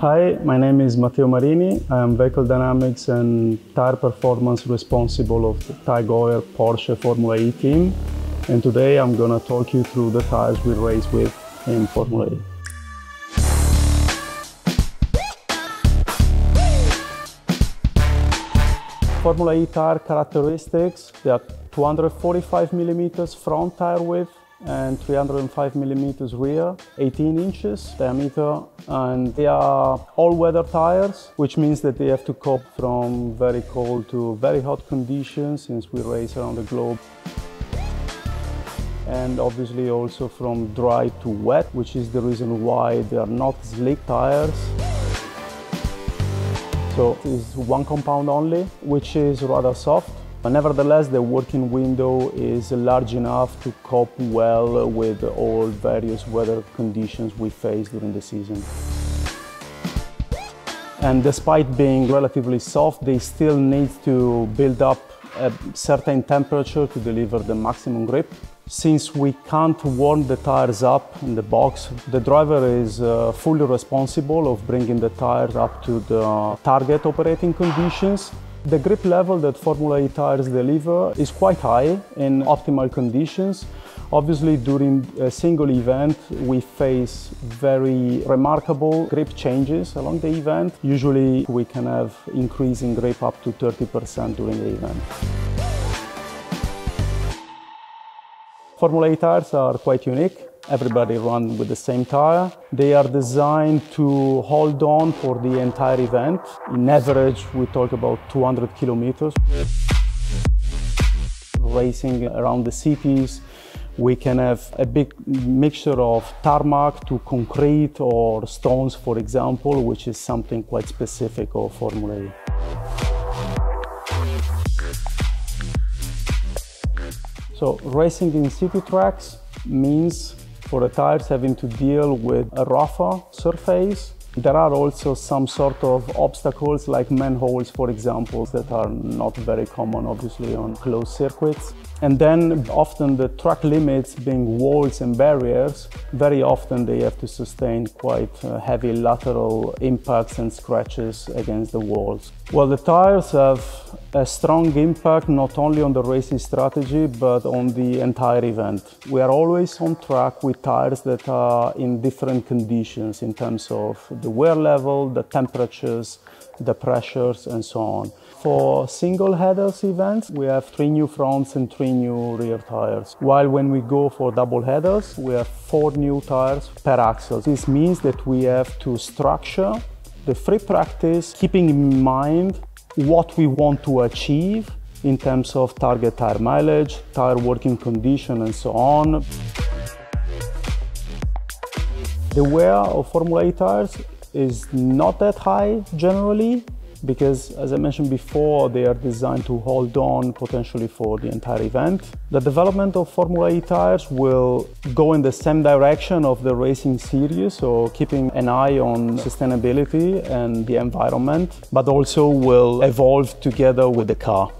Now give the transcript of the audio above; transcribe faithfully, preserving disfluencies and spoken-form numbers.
Hi, my name is Matteo Marini. I am Vehicle Dynamics and Tire Performance responsible of the Tigoyer Porsche Formula E team. And today I'm going to talk you through the tires we race with in Formula E. Formula E tire characteristics, they are two hundred forty-five millimeters front tire width and three hundred five millimeters rear, eighteen inches diameter, and they are all-weather tires, which means that they have to cope from very cold to very hot conditions, since we race around the globe, and obviously also from dry to wet, which is the reason why they are not slick tires. So it's one compound only, which is rather soft. But nevertheless, the working window is large enough to cope well with all various weather conditions we face during the season. And despite being relatively soft, they still need to build up a certain temperature to deliver the maximum grip. Since we can't warm the tires up in the box, the driver is uh, fully responsible of bringing the tires up to the target operating conditions. The grip level that Formula E tires deliver is quite high in optimal conditions. Obviously, during a single event, we face very remarkable grip changes along the event. Usually, we can have increase in grip up to thirty percent during the event. Formula E tires are quite unique. Everybody runs with the same tire. They are designed to hold on for the entire event. In average, we talk about two hundred kilometers. Racing around the cities, we can have a big mixture of tarmac to concrete or stones, for example, which is something quite specific of Formula E. So, racing in city tracks means for the tires having to deal with a rougher surface. There are also some sort of obstacles like manholes, for example, that are not very common, obviously, on closed circuits. And then often the track limits being walls and barriers, very often they have to sustain quite heavy lateral impacts and scratches against the walls. Well, the tires have a strong impact not only on the racing strategy, but on the entire event. We are always on track with tires that are in different conditions in terms of the wear level, the temperatures, the pressures, and so on. For single headers events, we have three new fronts and three new rear tires. While when we go for double headers, we have four new tires per axle. This means that we have to structure the free practice, keeping in mind what we want to achieve in terms of target tire mileage, tire working condition, and so on. The wear of Formula E tires is not that high generally, because as I mentioned before, they are designed to hold on potentially for the entire event. The development of Formula E tires will go in the same direction of the racing series, so keeping an eye on sustainability and the environment, but also will evolve together with the car.